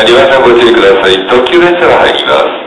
両足をご注意ください。特急列車が入ります。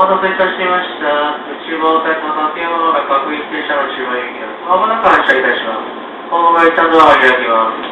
お待たせいたしました。中央線の館山の各駅停車の中央行きです。まもなく発車いたします。今後が一旦ドアを開きます。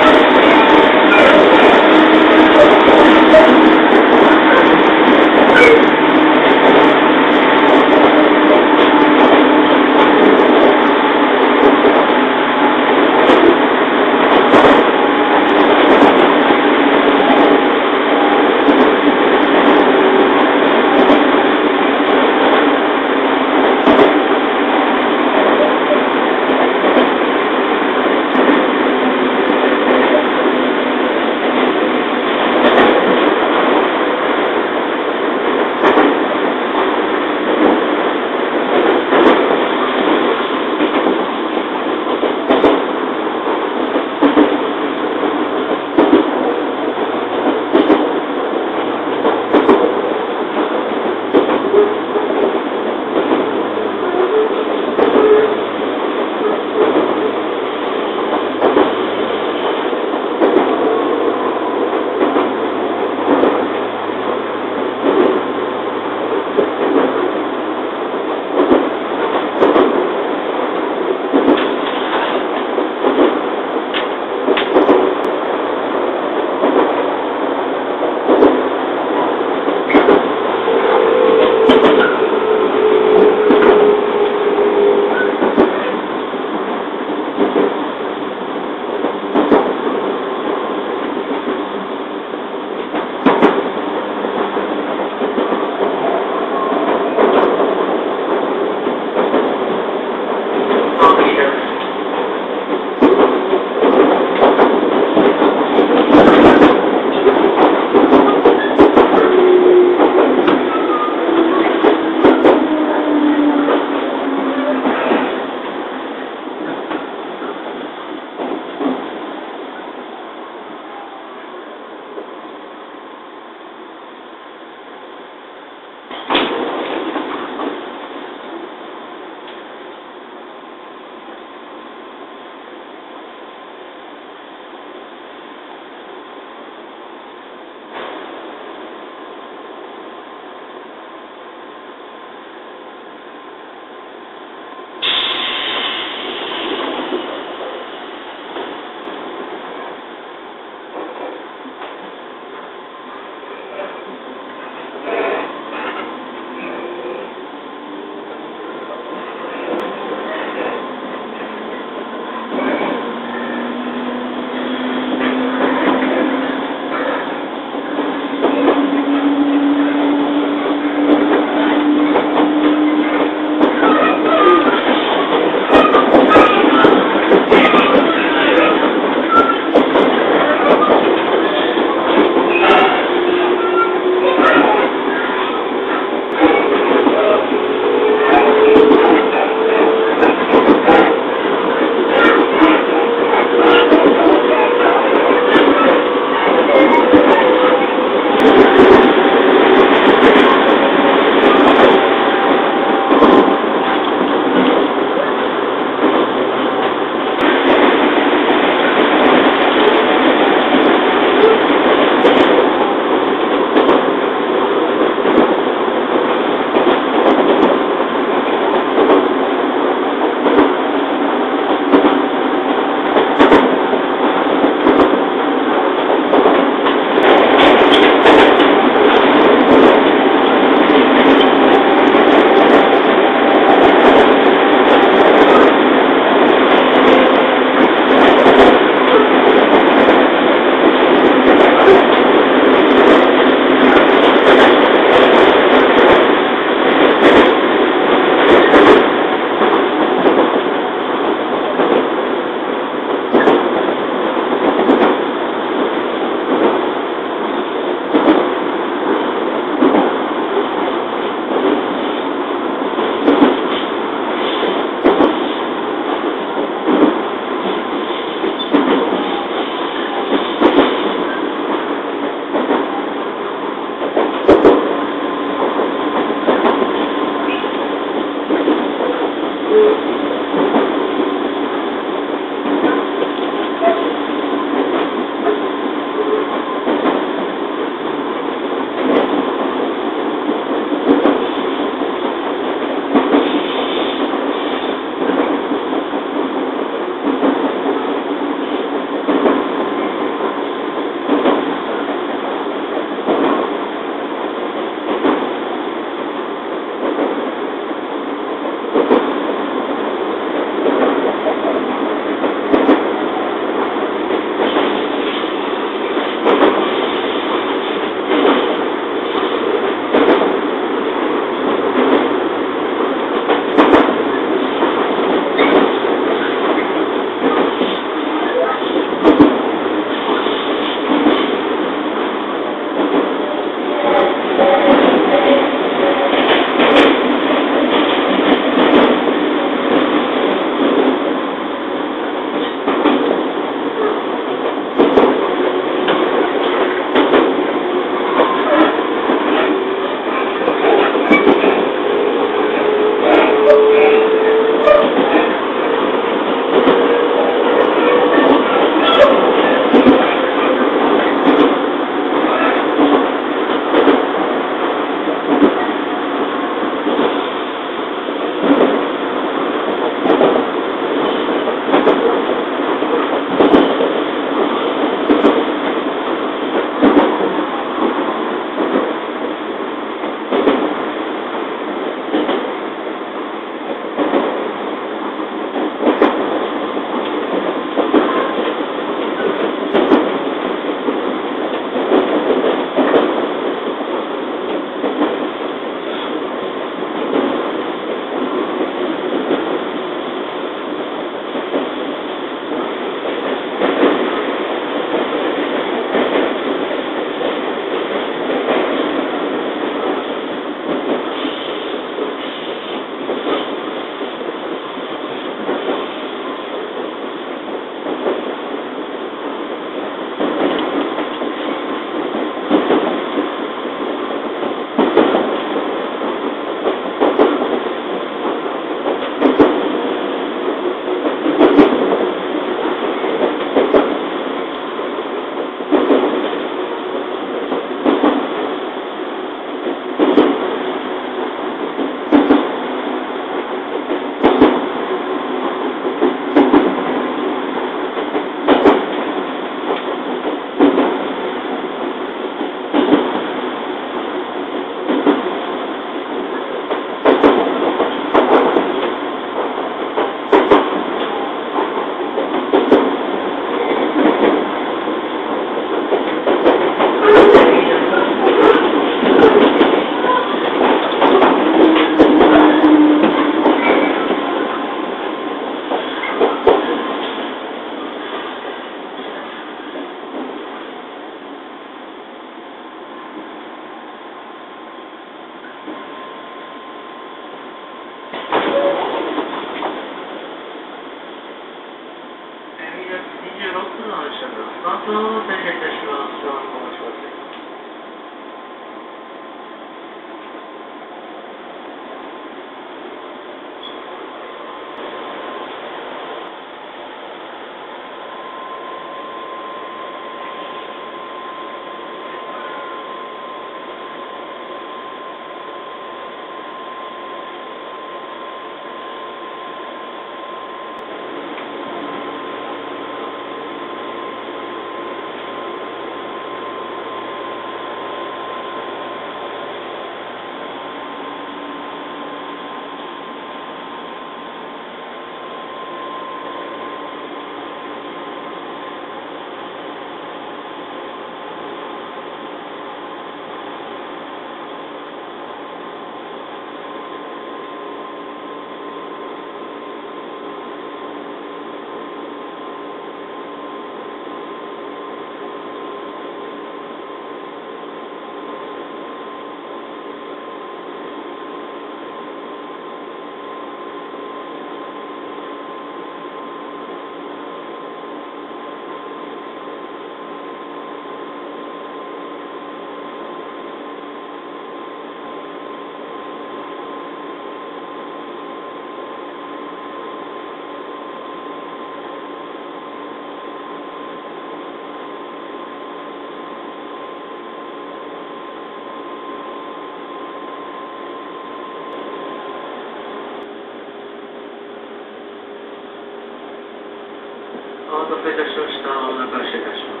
お待たせいたしました。お待たせいたします。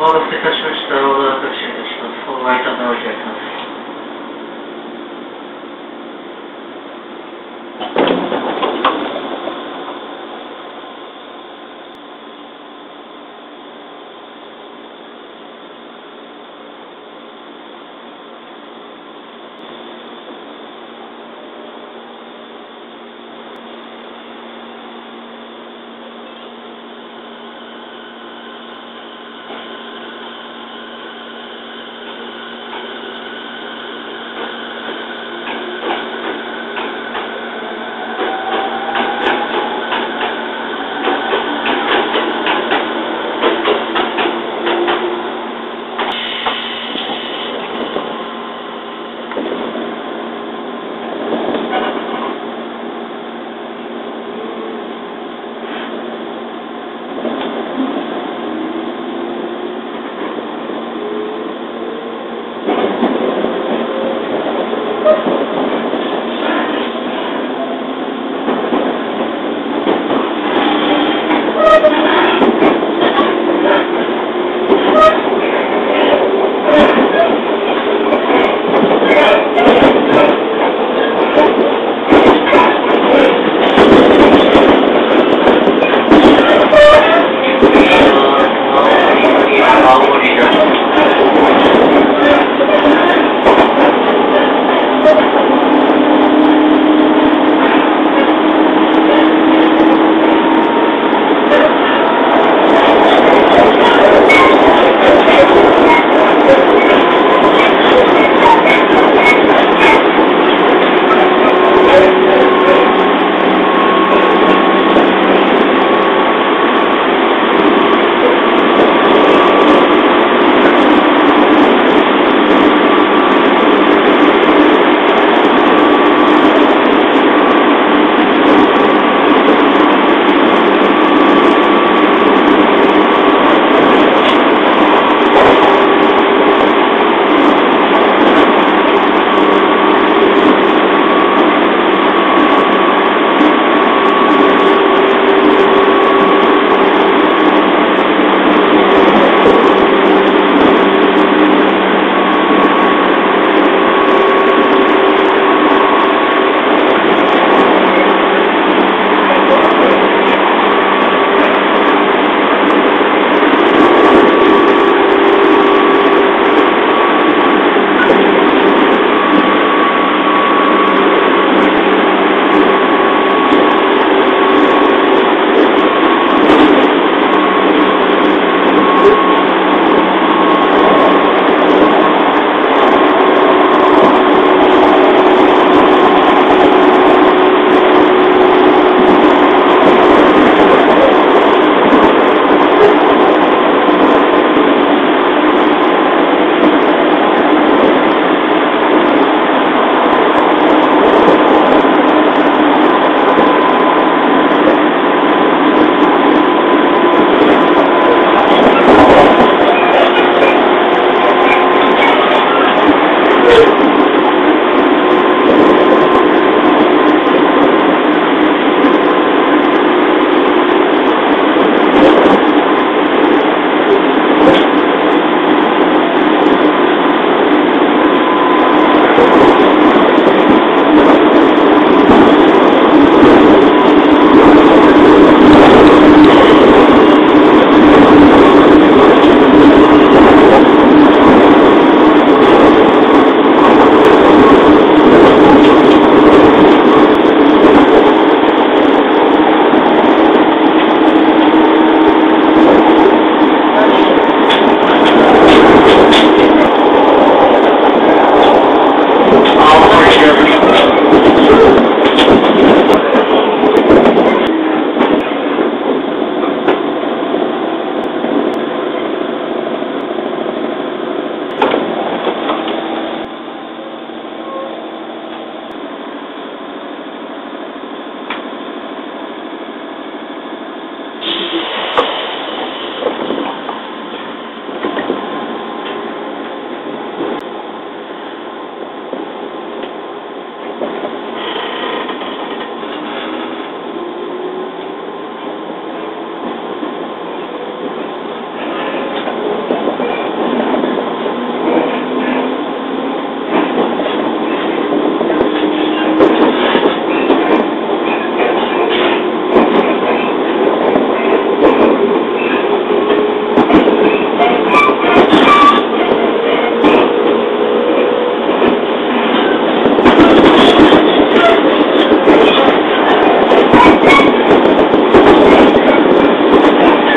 お待たせいたしました。オーダータクシーです。ホワイトナウジャーです。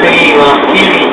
次は右に。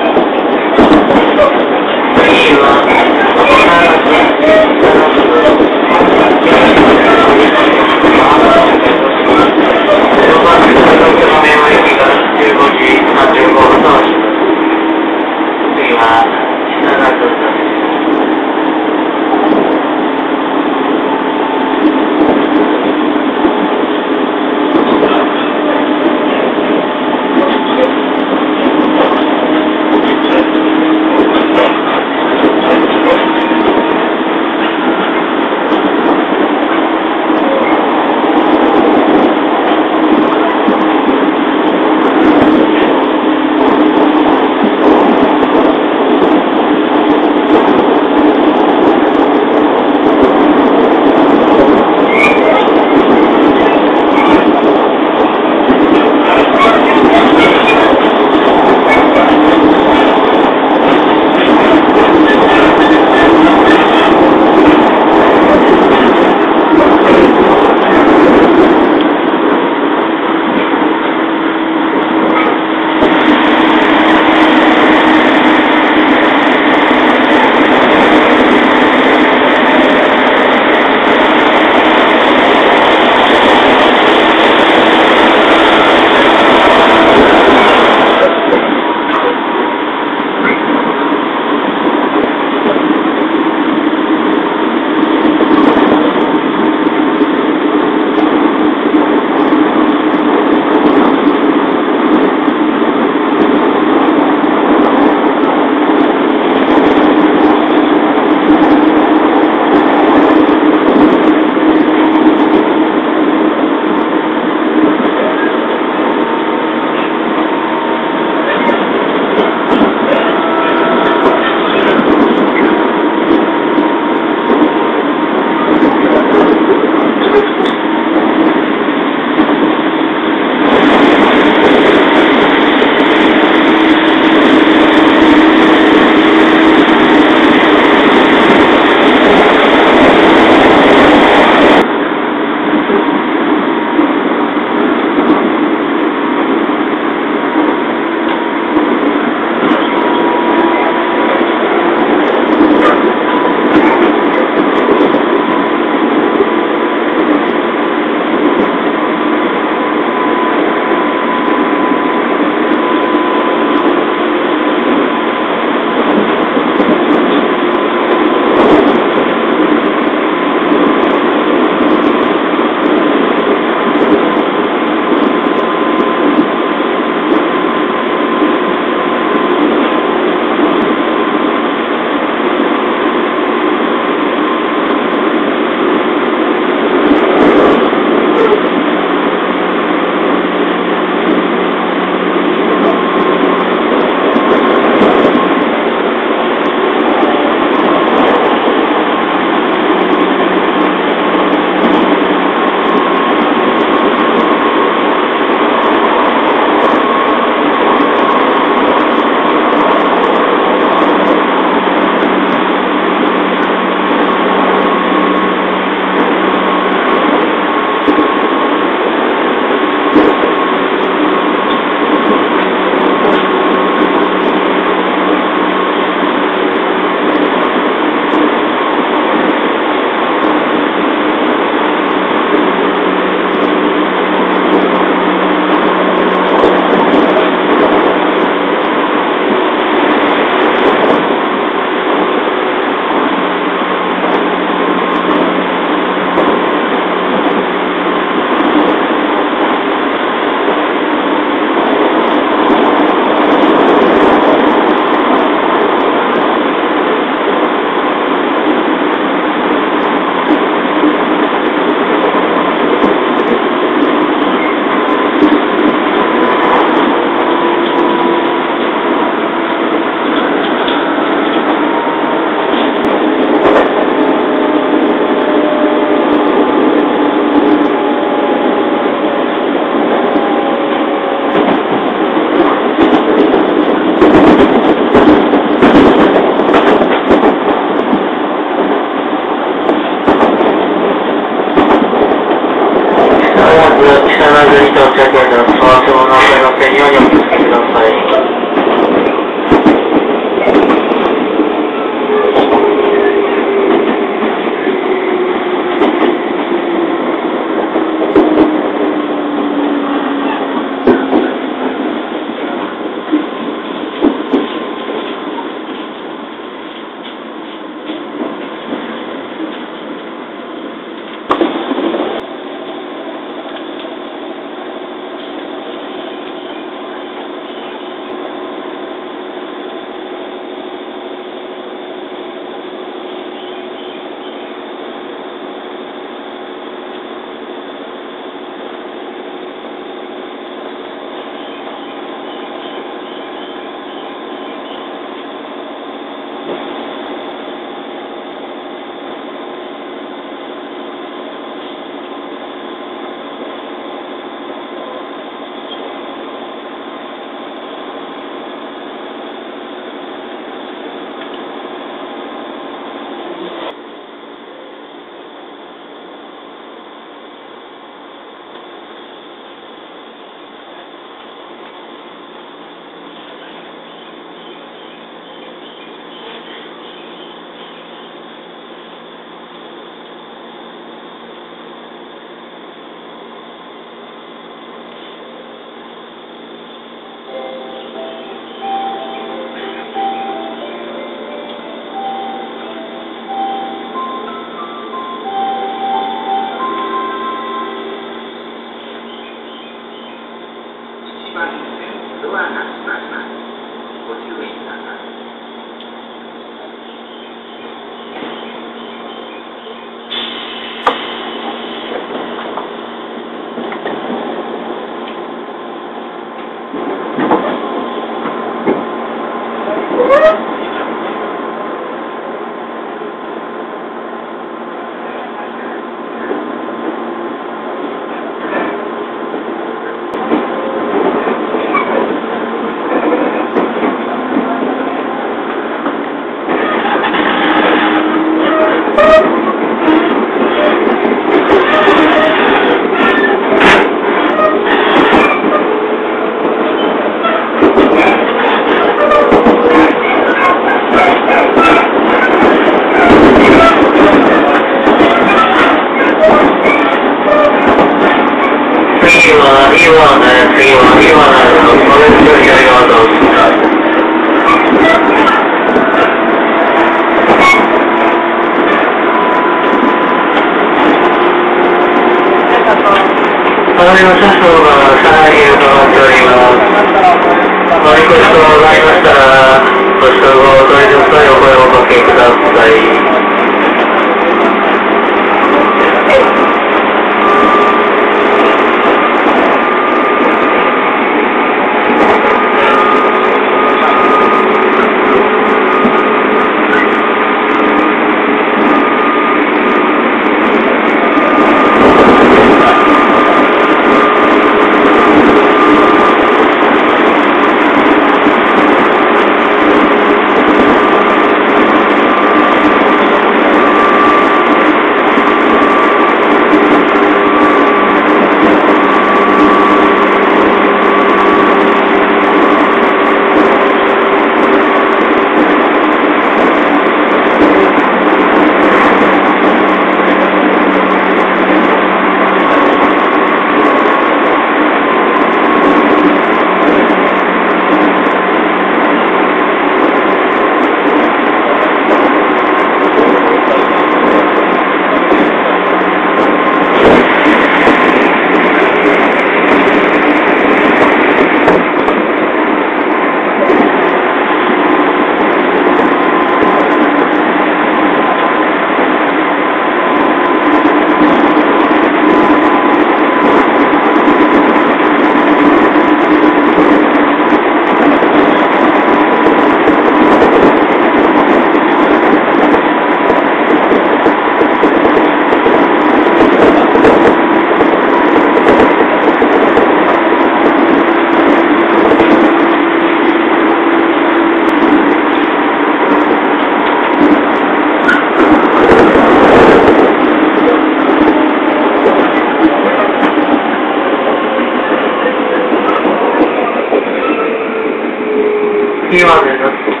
キーワードになってますね。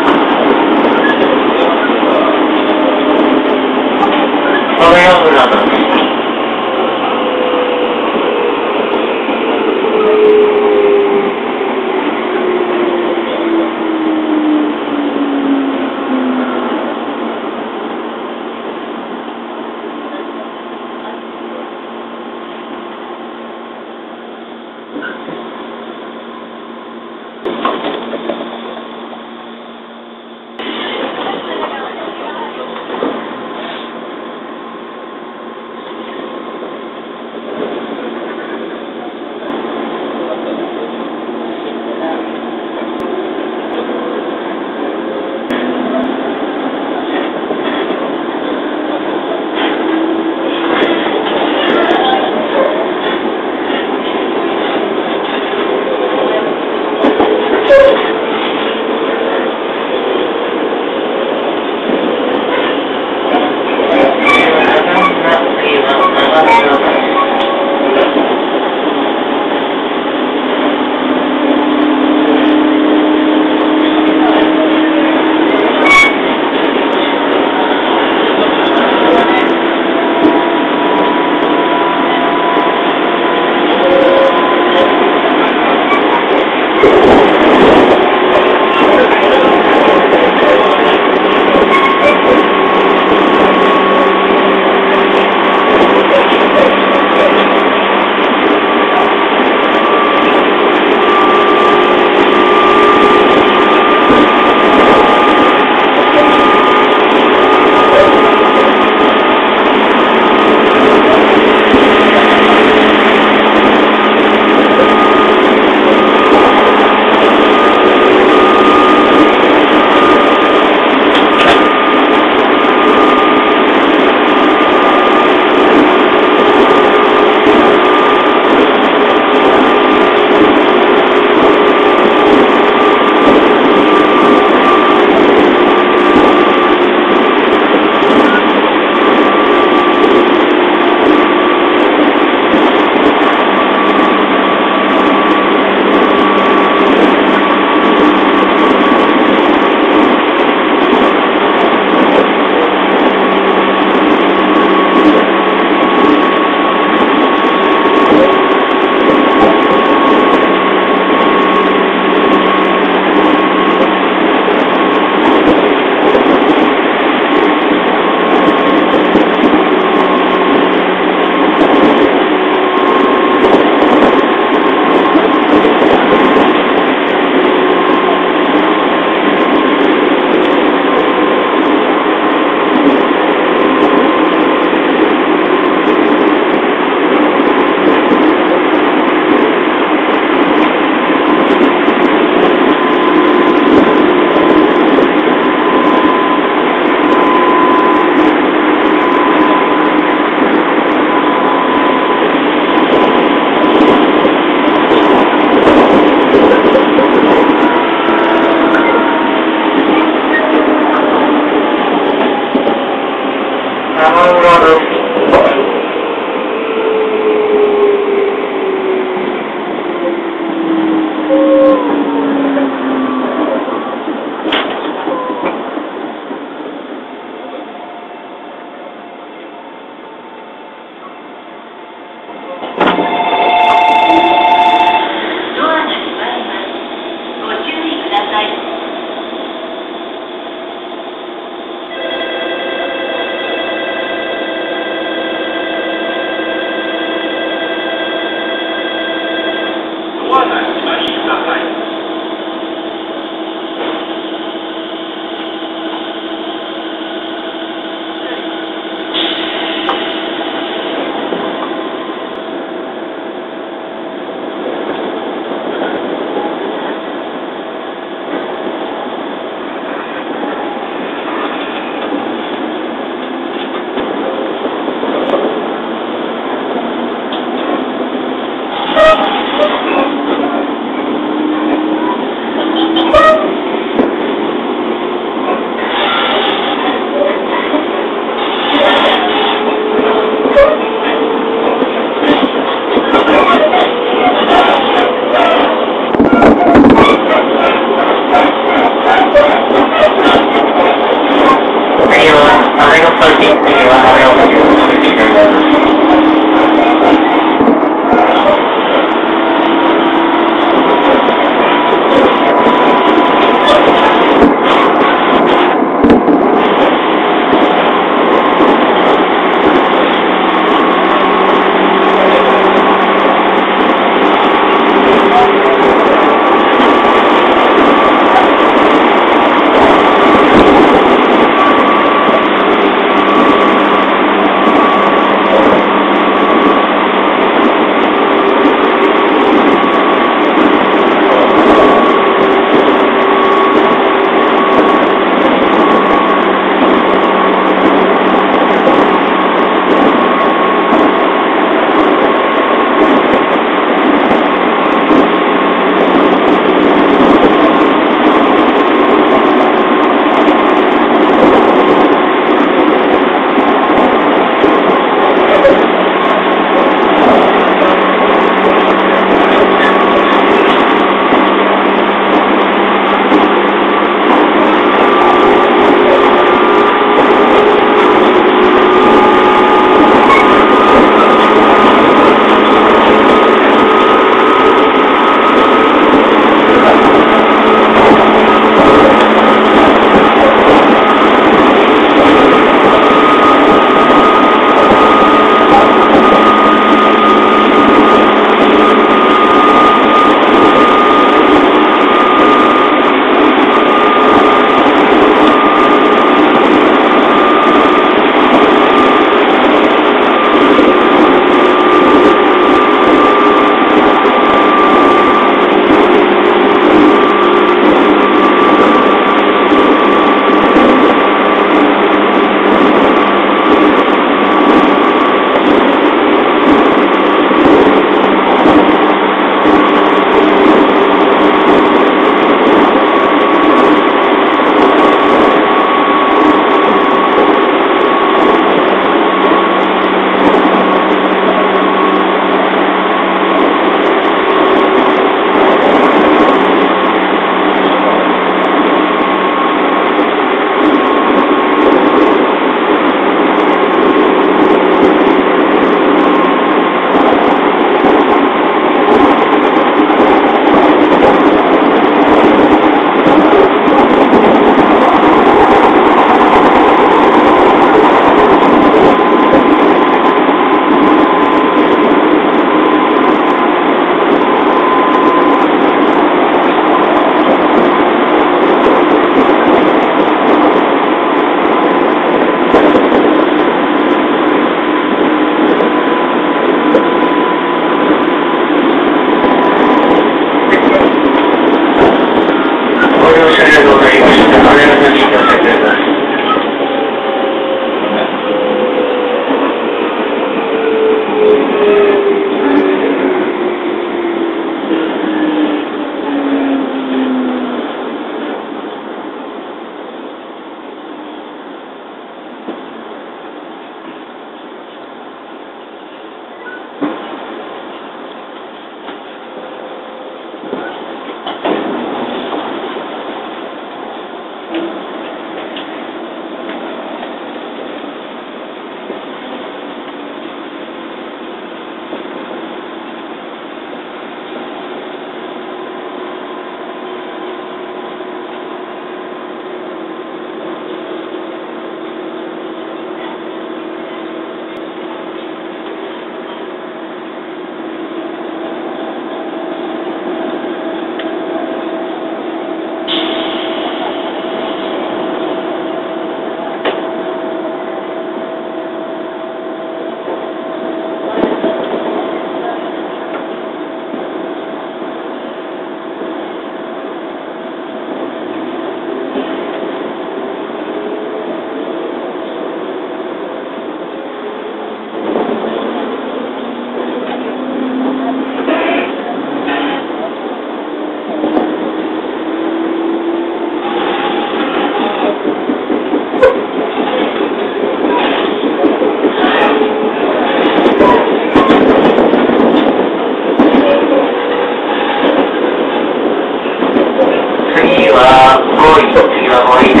次は5位と次は5位で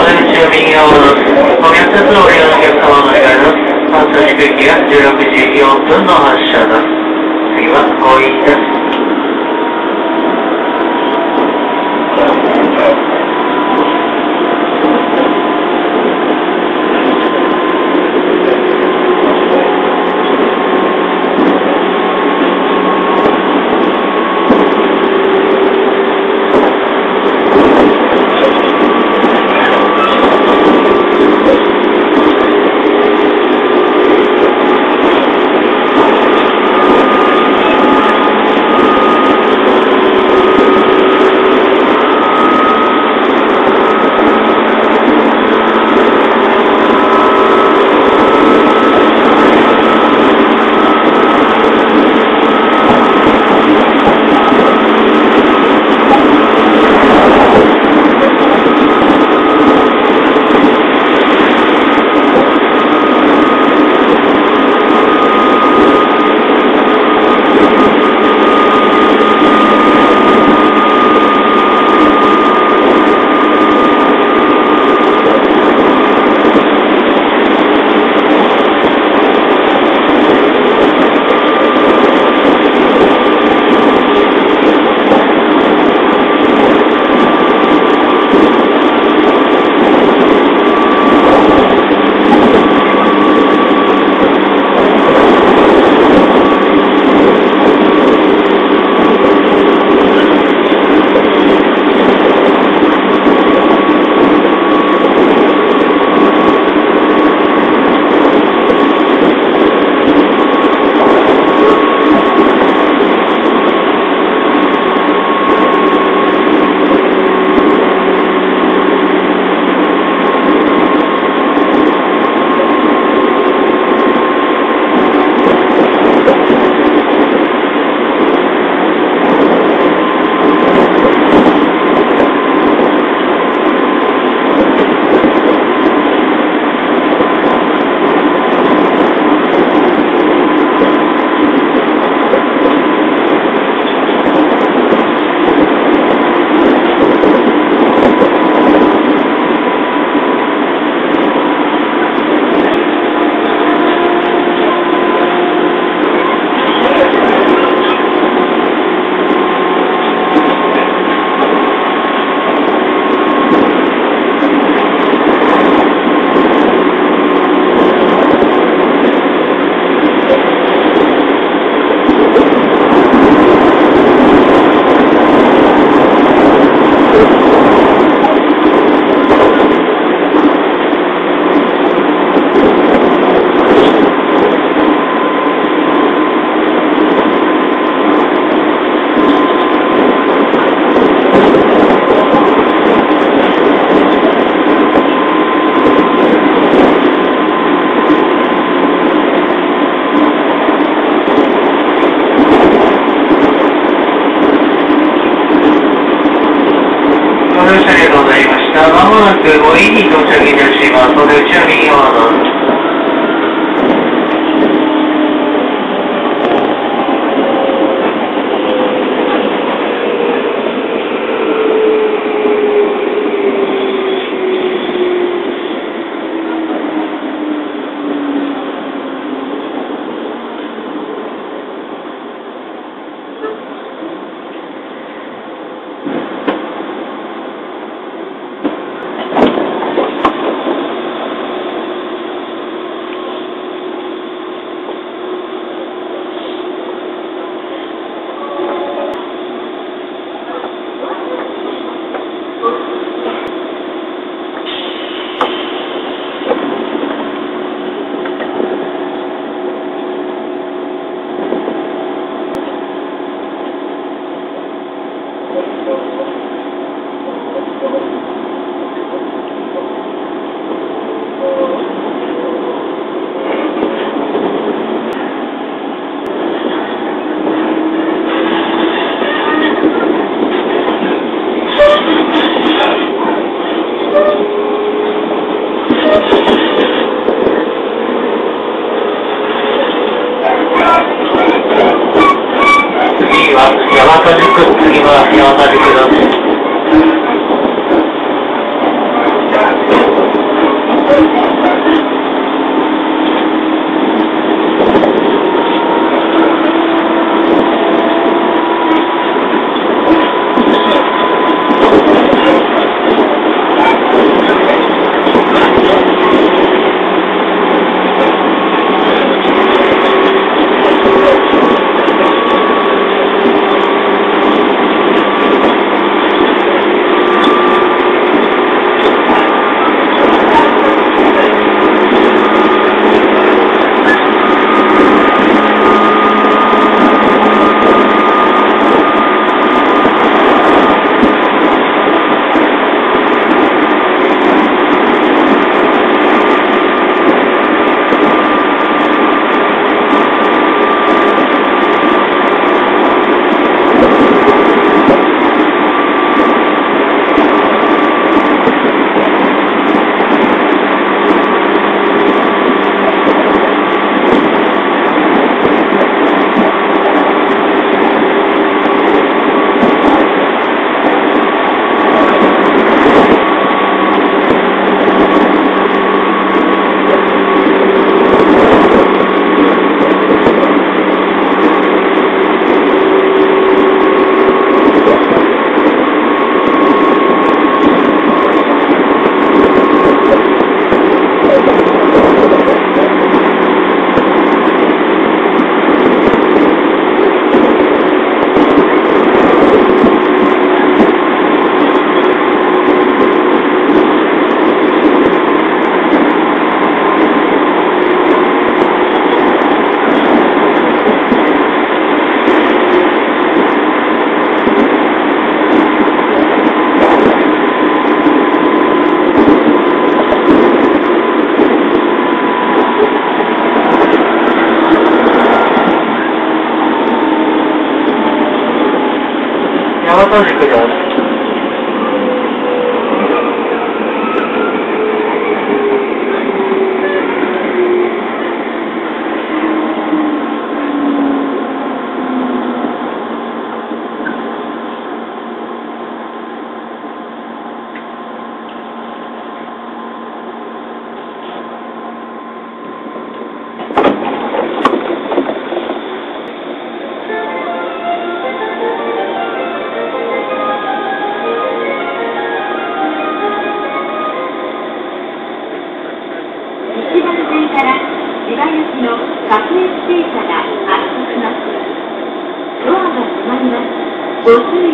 す。便をご利用のお客様のお願いです。発車時刻が16時4分の発車です。次は後輪です。次は山田塾です。新しくやる。東京行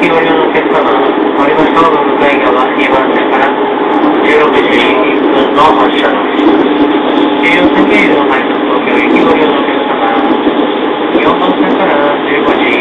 きご利用のお客様、4番線から15時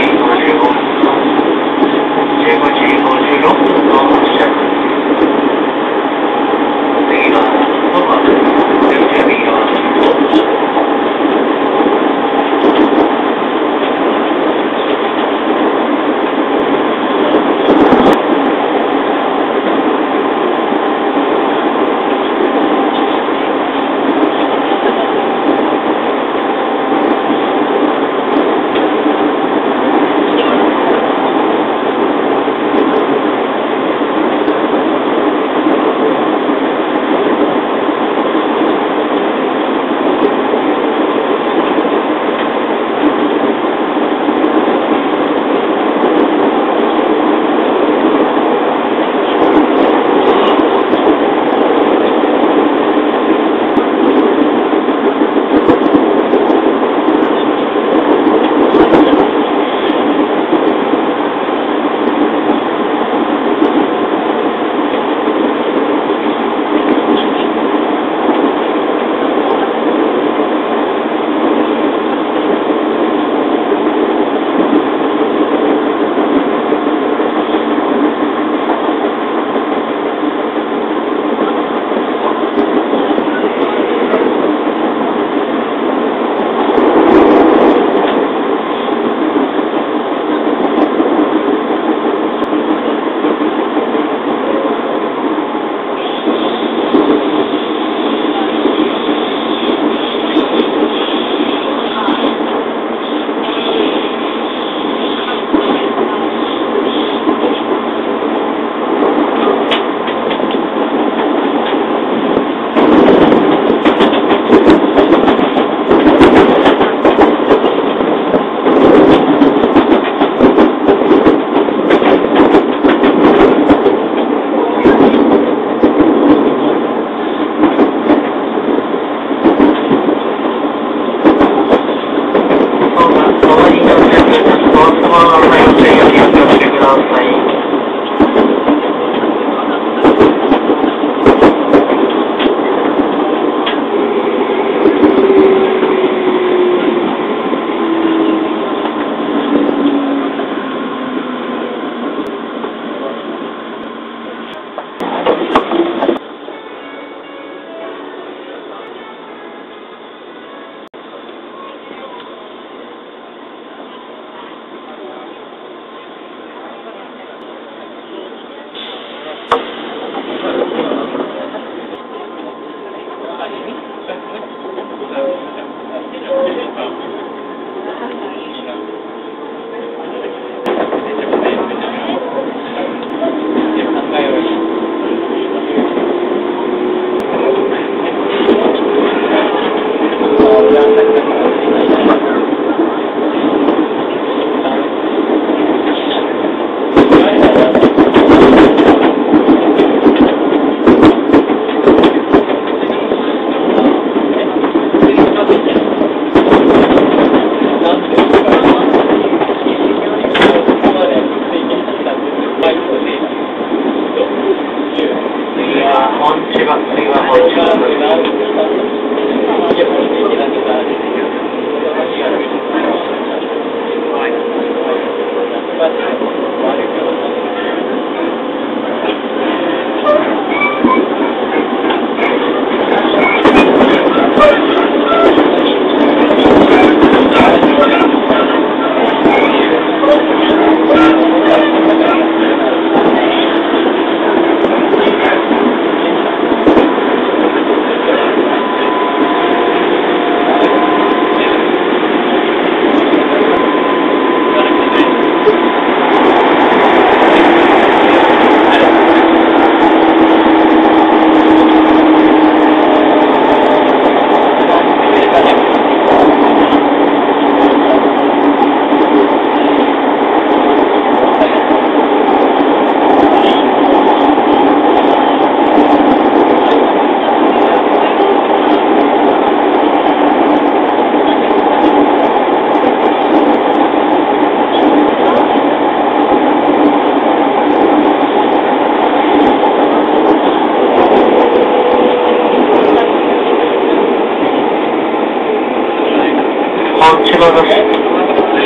とうございます。発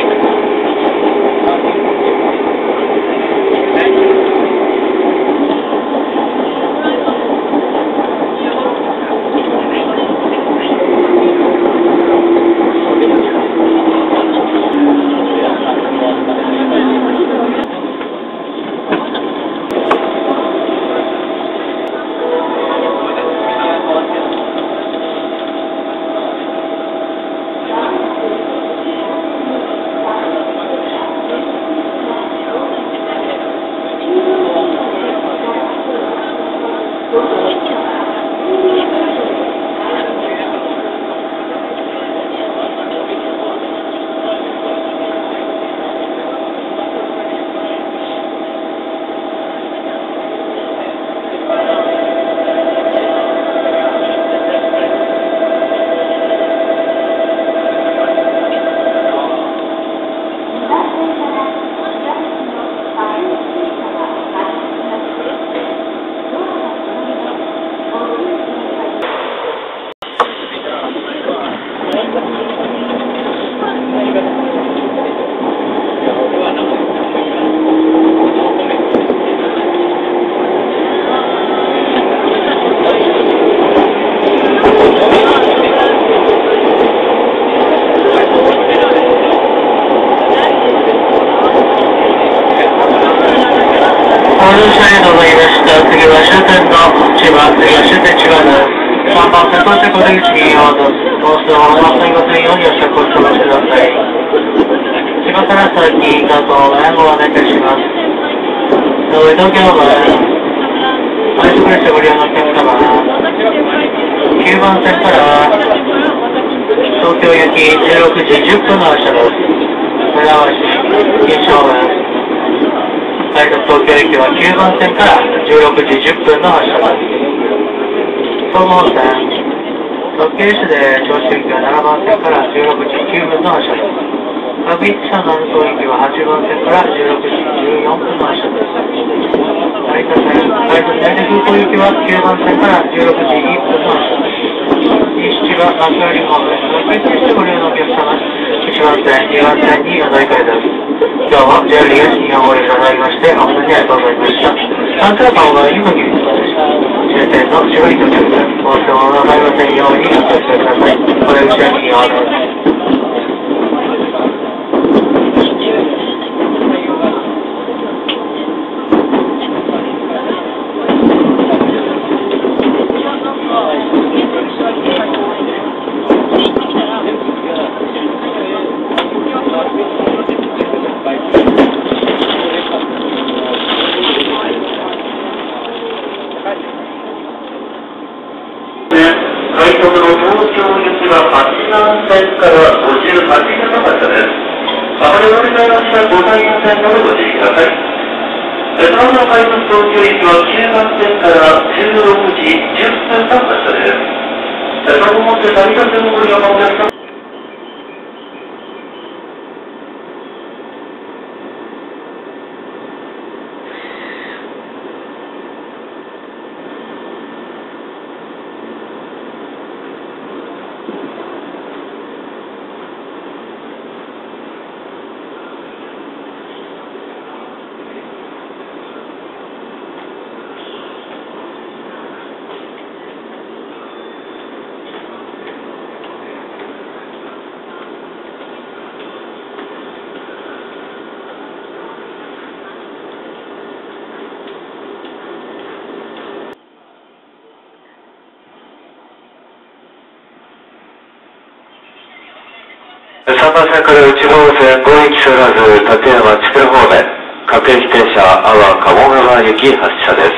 車です。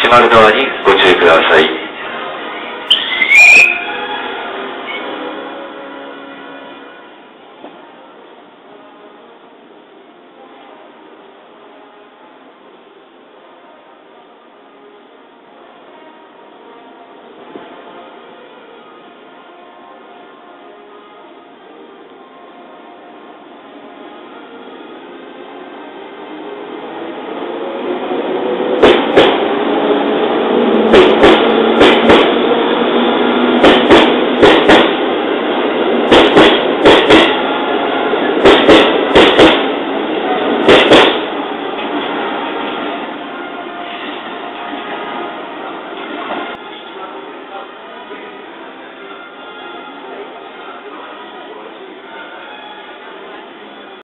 閉まるドアにご注意ください。